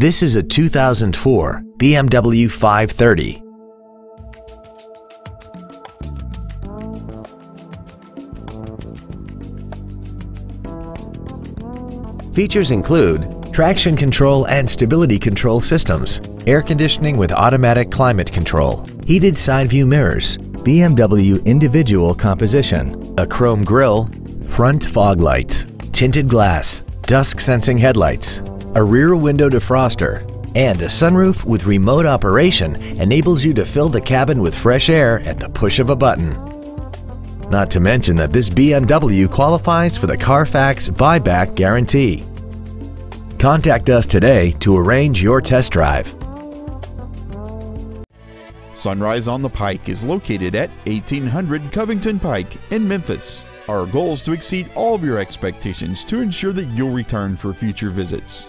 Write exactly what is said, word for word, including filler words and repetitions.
This is a two thousand four B M W five thirty. Features include traction control and stability control systems, air conditioning with automatic climate control, heated side view mirrors, B M W individual composition, a chrome grille, front fog lights, tinted glass, dusk sensing headlights, a rear window defroster, and a sunroof with remote operation enables you to fill the cabin with fresh air at the push of a button. Not to mention that this B M W qualifies for the Carfax buyback guarantee. Contact us today to arrange your test drive. Sunrise on the Pike is located at eighteen hundred Covington Pike in Memphis. Our goal is to exceed all of your expectations to ensure that you'll return for future visits.